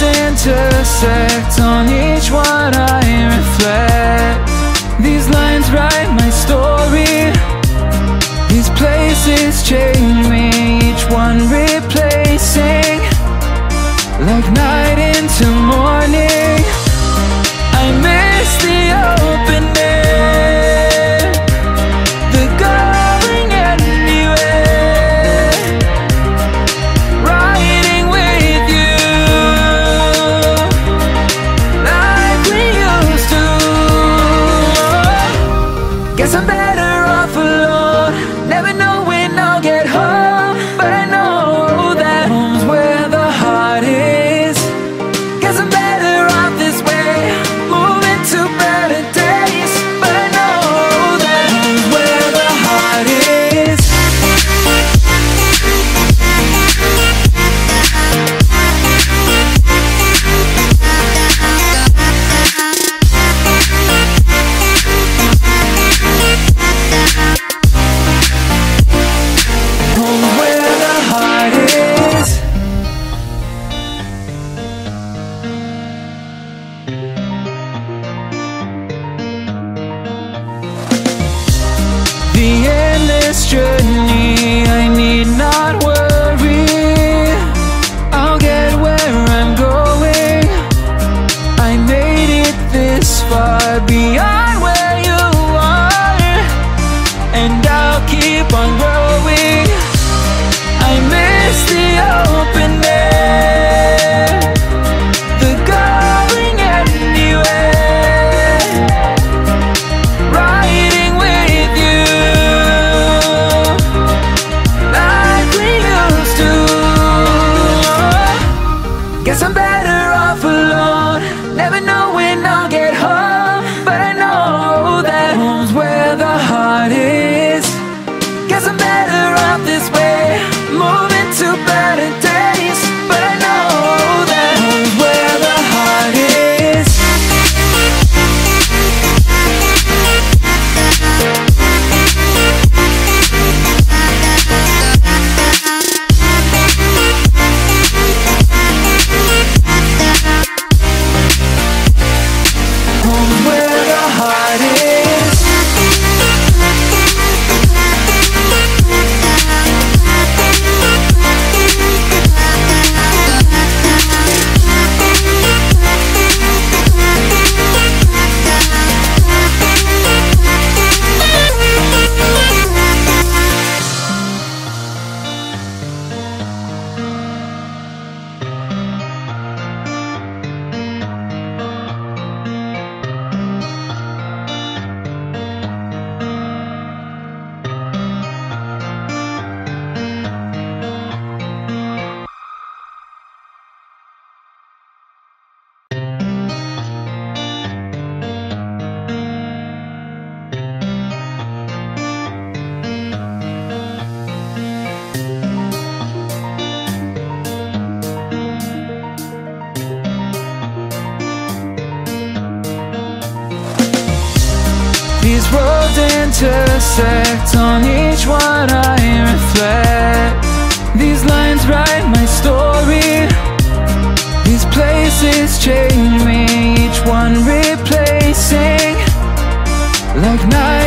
carved into a sect. On each one I reflect. These lines write my story. These places change me. Each one replacing, like night into morning. I miss the open air, the going anywhere, riding with you like we used to. Guess I'm better off alone, never know when I'll get home, but I know that home's where the heart is. Guess I'm better off this way, moving to better days, but I know that home's where the heart is. Home where the heart is. The endless journey, I need not worry. I'll get where I'm going. I made it this far, beyond where you are, and I'll keep on growing. I miss the open air, the going anywhere, riding with you like we used to. Guess I'm better off alone, never know when I'll get home, but I know that home's where the heart is. Guess I'm better off this way, moving to better days, but I know that home's where the heart is. Home where the heart is. These roads intersect, on each one I reflect. These lines write my story. These places change me, each one replacing, like night.